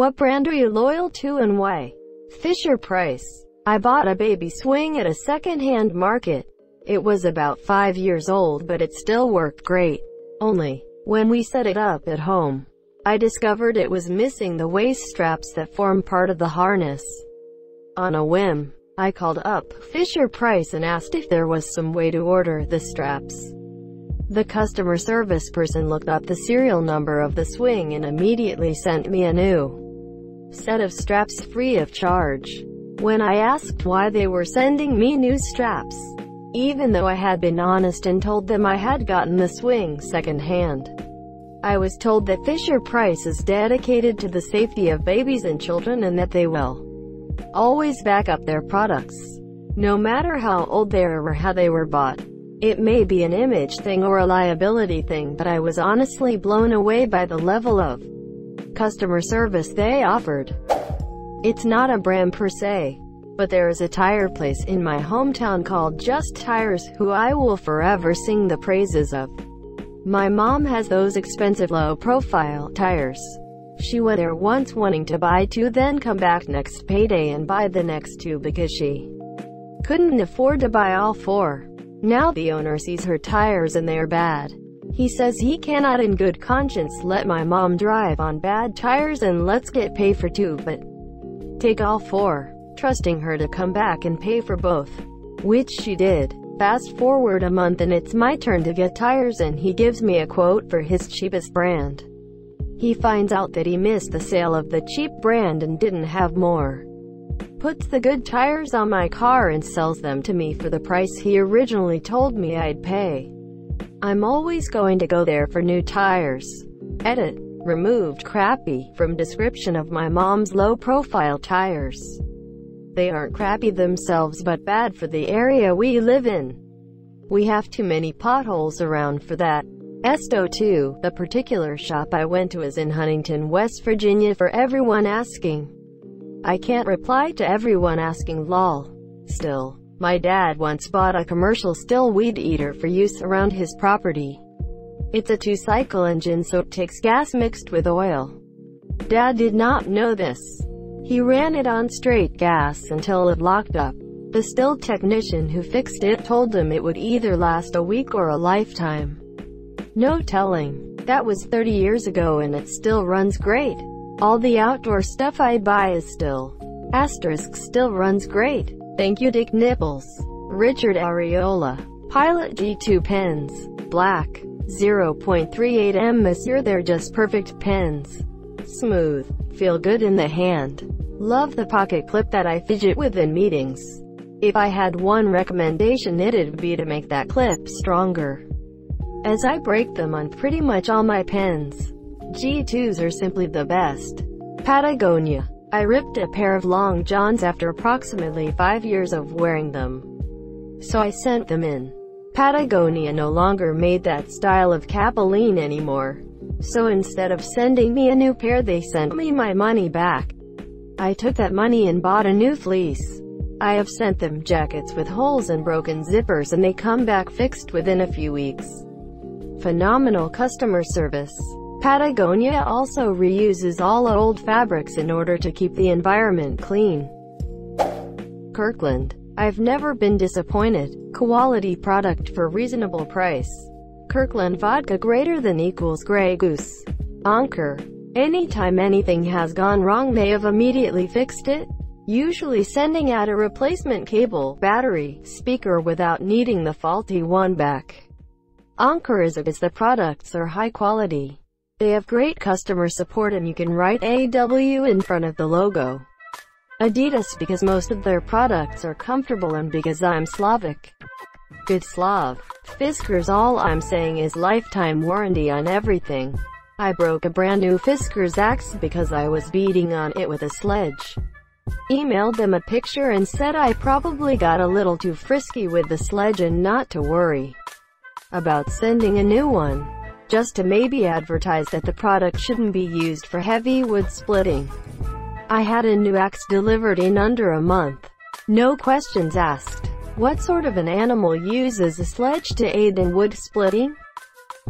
What brand are you loyal to and why? Fisher Price. I bought a baby swing at a second-hand market. It was about 5 years old, but it still worked great. Only, when we set it up at home, I discovered it was missing the waist straps that form part of the harness. On a whim, I called up Fisher Price and asked if there was some way to order the straps. The customer service person looked up the serial number of the swing and immediately sent me a new set of straps free of charge. When I asked why they were sending me new straps, even though I had been honest and told them I had gotten the swing secondhand, I was told that Fisher Price is dedicated to the safety of babies and children and that they will always back up their products, no matter how old they are or how they were bought. It may be an image thing or a liability thing, but I was honestly blown away by the level of customer service they offered. It's not a brand per se, but there is a tire place in my hometown called Just Tires who I will forever sing the praises of. My mom has those expensive low-profile tires. She went there once wanting to buy two, then come back next payday and buy the next two because she couldn't afford to buy all four. Now the owner sees her tires and they're bad. He says he cannot in good conscience let my mom drive on bad tires and let's get paid for two but take all four, trusting her to come back and pay for both, which she did. Fast forward a month and it's my turn to get tires and he gives me a quote for his cheapest brand. He finds out that he missed the sale of the cheap brand and didn't have more. Puts the good tires on my car and sells them to me for the price he originally told me I'd pay. I'm always going to go there for new tires. Edit. Removed crappy from description of my mom's low-profile tires. They aren't crappy themselves but bad for the area we live in. We have too many potholes around for that. Sto2, the particular shop I went to is in Huntington, West Virginia for everyone asking. I can't reply to everyone asking lol. Stihl. My dad once bought a commercial Stihl weed eater for use around his property. It's a two-cycle engine so it takes gas mixed with oil. Dad did not know this. He ran it on straight gas until it locked up. The Stihl technician who fixed it told him it would either last a week or a lifetime. No telling. That was 30 years ago and it still runs great. All the outdoor stuff I buy is Stihl. Asterisk still runs great. Thank you Dick Nipples. Richard Areola. Pilot G2 pens. Black. 0.38 mm. Monsieur, they're just perfect pens. Smooth. Feel good in the hand. Love the pocket clip that I fidget with in meetings. If I had one recommendation it'd be to make that clip stronger, as I break them on pretty much all my pens. G2s are simply the best. Patagonia. I ripped a pair of long johns after approximately 5 years of wearing them, so I sent them in. Patagonia no longer made that style of capeline anymore, so instead of sending me a new pair they sent me my money back. I took that money and bought a new fleece. I have sent them jackets with holes and broken zippers and they come back fixed within a few weeks. Phenomenal customer service. Patagonia also reuses all old fabrics in order to keep the environment clean. Kirkland. I've never been disappointed. Quality product for reasonable price. Kirkland vodka greater than equals Grey Goose. Anker. Anytime anything has gone wrong they have immediately fixed it, usually sending out a replacement cable, battery, speaker without needing the faulty one back. Anker is the products are high quality. They have great customer support and you can write AW in front of the logo. Adidas because most of their products are comfortable and because I'm Slavic. Good Slav. Fiskars, all I'm saying is lifetime warranty on everything. I broke a brand new Fiskars axe because I was beating on it with a sledge. Emailed them a picture and said I probably got a little too frisky with the sledge and not to worry about sending a new one. Just to maybe advertise that the product shouldn't be used for heavy wood splitting. I had a new axe delivered in under a month. No questions asked. What sort of an animal uses a sledge to aid in wood splitting?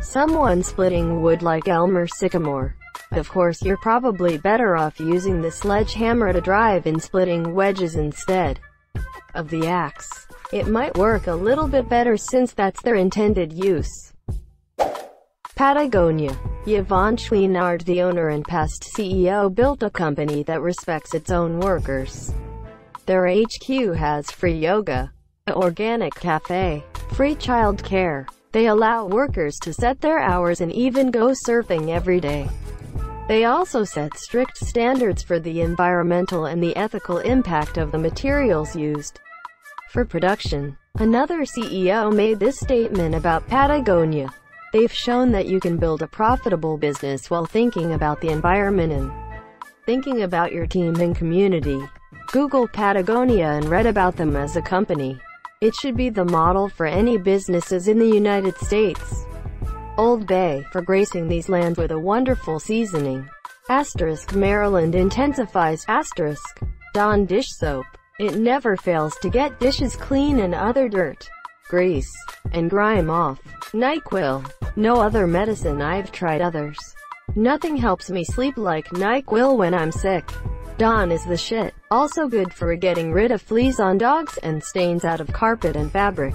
Someone splitting wood like elm or sycamore. Of course, you're probably better off using the sledgehammer to drive in splitting wedges instead of the axe. It might work a little bit better since that's their intended use. Patagonia. Yvon Chouinard, the owner and past CEO, built a company that respects its own workers. Their HQ has free yoga, an organic cafe, free childcare. They allow workers to set their hours and even go surfing every day. They also set strict standards for the environmental and the ethical impact of the materials used for production. Another CEO made this statement about Patagonia. They've shown that you can build a profitable business while thinking about the environment and thinking about your team and community. Google Patagonia and read about them as a company. It should be the model for any businesses in the United States. Old Bay, for gracing these lands with a wonderful seasoning. Asterisk Maryland intensifies asterisk Dawn dish soap. It never fails to get dishes clean and other dirt, grease, and grime off. NyQuil. No other medicine I've tried others. Nothing helps me sleep like NyQuil when I'm sick. Dawn is the shit. Also good for getting rid of fleas on dogs and stains out of carpet and fabric.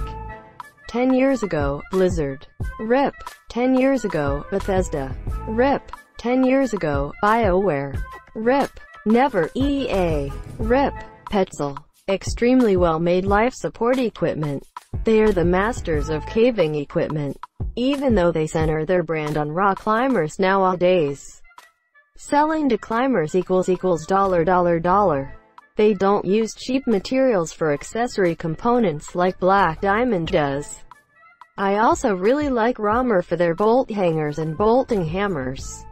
10 years ago, Blizzard. RIP. 10 years ago, Bethesda. RIP. 10 years ago, BioWare. RIP. Never. EA. RIP. Petzl. Extremely well-made life support equipment. They are the masters of caving equipment, even though they center their brand on raw climbers nowadays. Selling to climbers == $. They don't use cheap materials for accessory components like Black Diamond does. I also really like Romer for their bolt hangers and bolting hammers.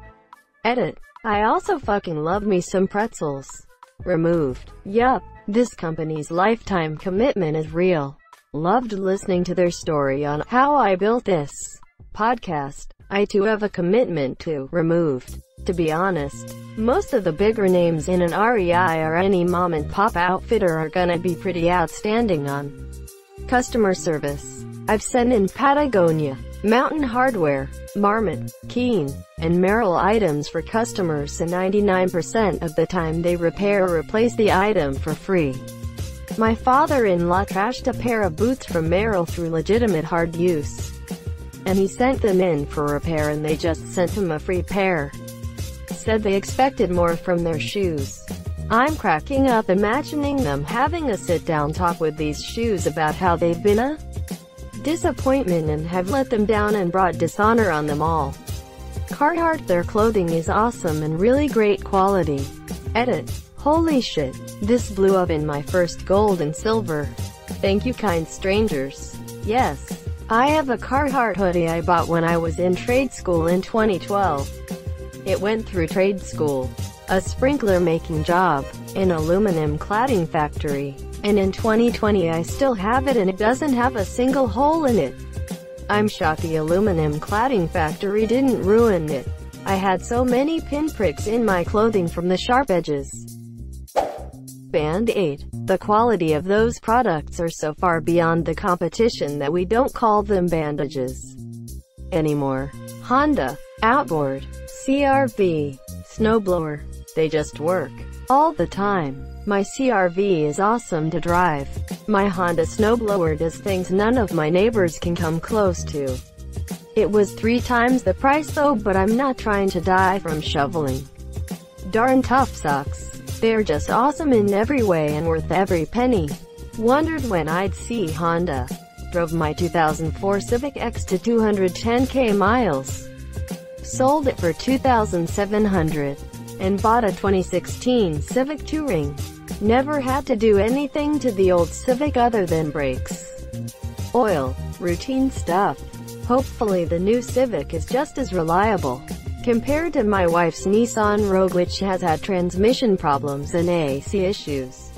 Edit. I also fucking love me some pretzels. Removed. Yup. This company's lifetime commitment is real. Loved listening to their story on How I Built This podcast. I too have a commitment to removed. To be honest, most of the bigger names in an REI or any mom-and-pop outfitter are gonna be pretty outstanding on customer service. I've sent in Patagonia, Mountain Hardware, Marmot, Keen, and Merrill items for customers, and 99% of the time they repair or replace the item for free. My father-in-law trashed a pair of boots from Merrill through legitimate hard use, and he sent them in for repair and they just sent him a free pair. Said they expected more from their shoes. I'm cracking up imagining them having a sit-down talk with these shoes about how they've been a disappointment and have let them down and brought dishonor on them all. Carhartt. Their clothing is awesome and really great quality. Edit. Holy shit, this blew up in my first gold and silver. Thank you, kind strangers. Yes, I have a Carhartt hoodie I bought when I was in trade school in 2012. It went through trade school, a sprinkler making job, an aluminum cladding factory, and in 2020 I still have it and it doesn't have a single hole in it. I'm shocked the aluminum cladding factory didn't ruin it. I had so many pinpricks in my clothing from the sharp edges. Band-Aid. The quality of those products are so far beyond the competition that we don't call them bandages anymore. Honda. Outboard. CRV. Snowblower. They just work all the time. My CRV is awesome to drive. My Honda snowblower does things none of my neighbors can come close to. It was 3 times the price though, but I'm not trying to die from shoveling. Darn Tough socks. They're just awesome in every way and worth every penny. Wondered when I'd see Honda. Drove my 2004 Civic X to 210k miles. Sold it for $2,700. And bought a 2016 Civic Touring. Never had to do anything to the old Civic other than brakes, oil, routine stuff. Hopefully the new Civic is just as reliable. Compared to my wife's Nissan Rogue, which has had transmission problems and AC issues,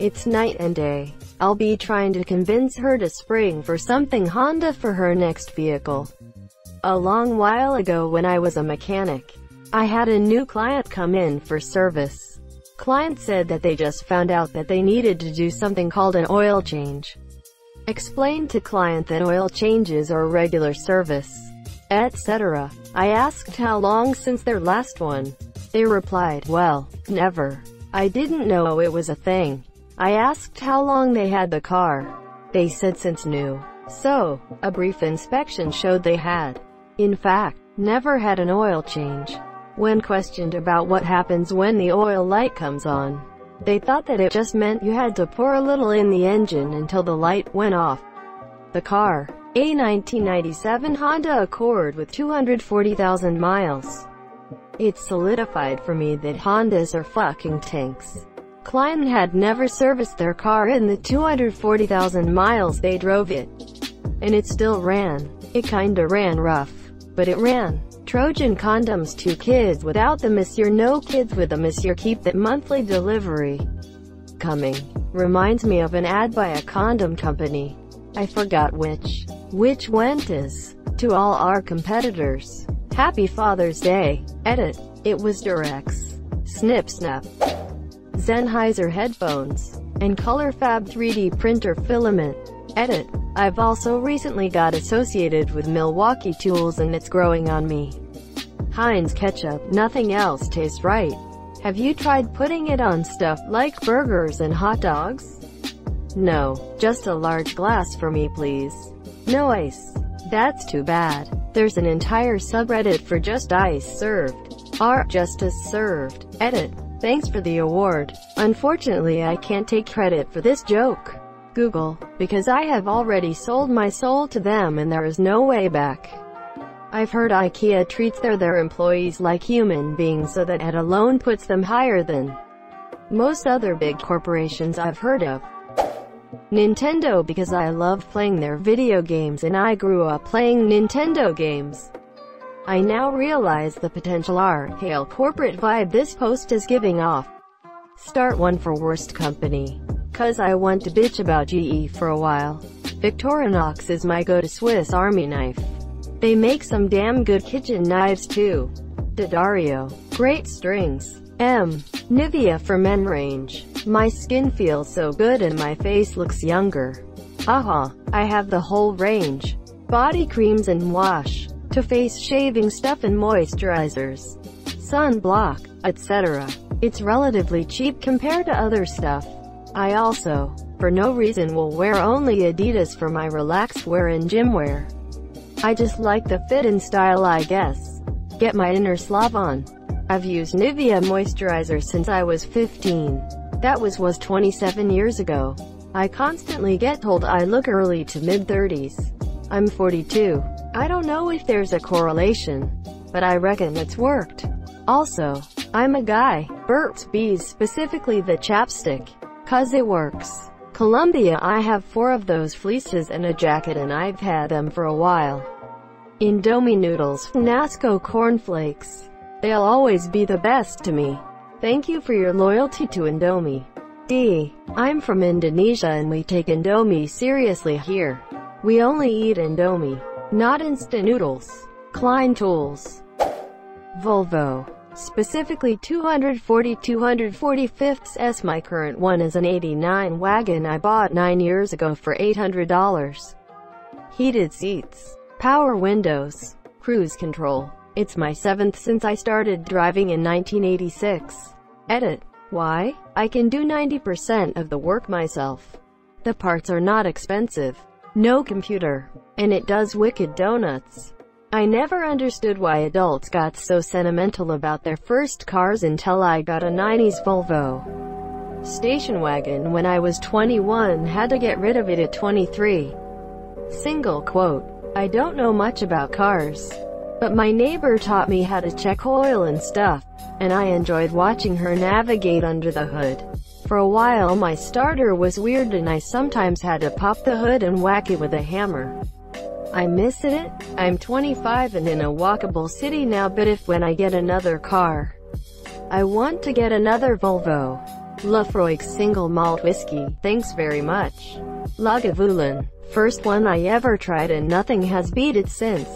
it's night and day. I'll be trying to convince her to spring for something Honda for her next vehicle. A long while ago when I was a mechanic, I had a new client come in for service. Client said that they just found out that they needed to do something called an oil change. Explained to client that oil changes are regular service, etc. I asked how long since their last one. They replied, well, never. I didn't know it was a thing. I asked how long they had the car. They said since new. So, a brief inspection showed they had, in fact, never had an oil change. When questioned about what happens when the oil light comes on, they thought that it just meant you had to pour a little in the engine until the light went off. The car, a 1997 Honda Accord with 240,000 miles. It solidified for me that Hondas are fucking tanks. Klein had never serviced their car in the 240,000 miles they drove it. And it still ran. It kinda ran rough. But it ran. Trojan condoms, 2 kids without the Monsieur, no kids with the Monsieur, keep that monthly delivery coming. Reminds me of an ad by a condom company. I forgot which went as, to all our competitors, Happy Father's Day. Edit. It was Durex. Snip snap. Sennheiser headphones, and ColorFab 3D printer filament. Edit. I've also recently got associated with Milwaukee Tools and it's growing on me. Heinz ketchup, nothing else tastes right. Have you tried putting it on stuff like burgers and hot dogs? No, just a large glass for me please. No ice. That's too bad. There's an entire subreddit for Just Ice Served. Our Justice Served. Edit. Thanks for the award. Unfortunately I can't take credit for this joke. Google, because I have already sold my soul to them and there is no way back. I've heard IKEA treats their employees like human beings so that it alone puts them higher than most other big corporations I've heard of. Nintendo, because I loved playing their video games and I grew up playing Nintendo games. I now realize the potential R-Hail corporate vibe this post is giving off. Start one for worst company. Cause I want to bitch about GE for a while. Victorinox is my go-to Swiss Army knife. They make some damn good kitchen knives too. Daddario. Great strings. Nivea for men range. My skin feels so good and my face looks younger. I have the whole range. Body creams and wash. To face shaving stuff and moisturizers, sunblock, etc. It's relatively cheap compared to other stuff. I also, for no reason, will wear only Adidas for my relaxed wear and gym wear. I just like the fit and style, I guess. Get my inner Slav on. I've used Nivea moisturizer since I was 15. That was 27 years ago. I constantly get told I look early to mid-30s. I'm 42. I don't know if there's a correlation, but I reckon it's worked. Also, I'm a guy. Burt's Bees, specifically the chapstick, cause it works. Columbia, I have 4 of those fleeces and a jacket and I've had them for a while. Indomie noodles, Nasco cornflakes. They'll always be the best to me. Thank you for your loyalty to Indomie. D. I'm from Indonesia and we take Indomie seriously here. We only eat Indomie. Not instant noodles. Klein tools. Volvo. Specifically 240/245s. My current one is an 89 wagon I bought 9 years ago for $800. Heated seats. Power windows. Cruise control. It's my 7th since I started driving in 1986. Edit. Why? I can do 90% of the work myself. The parts are not expensive. No computer. And it does wicked donuts. I never understood why adults got so sentimental about their first cars until I got a 90s Volvo station wagon when I was 21, had to get rid of it at 23. Single quote. I don't know much about cars, but my neighbor taught me how to check oil and stuff, and I enjoyed watching her navigate under the hood. For a while my starter was weird and I sometimes had to pop the hood and whack it with a hammer. I miss it. I'm 25 and in a walkable city now, but if when I get another car, I want to get another Volvo. Laphroaig single malt whiskey, thanks very much. Lagavulin, first one I ever tried and nothing has beat it since.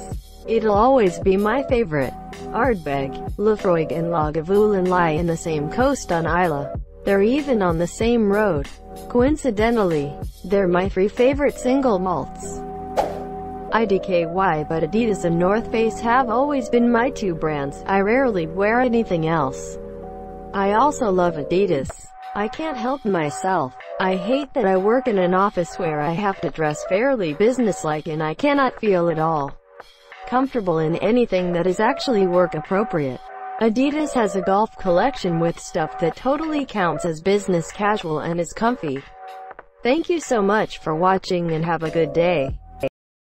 It'll always be my favorite. Ardbeg. Laphroaig and Lagavulin lie in the same coast on Isla. They're even on the same road. Coincidentally, they're my 3 favorite single malts. IDKY, but Adidas and North Face have always been my two brands. I rarely wear anything else. I also love Adidas. I can't help myself. I hate that I work in an office where I have to dress fairly businesslike and I cannot feel at all comfortable in anything that is actually work appropriate. Adidas has a golf collection with stuff that totally counts as business casual and is comfy. Thank you so much for watching and have a good day.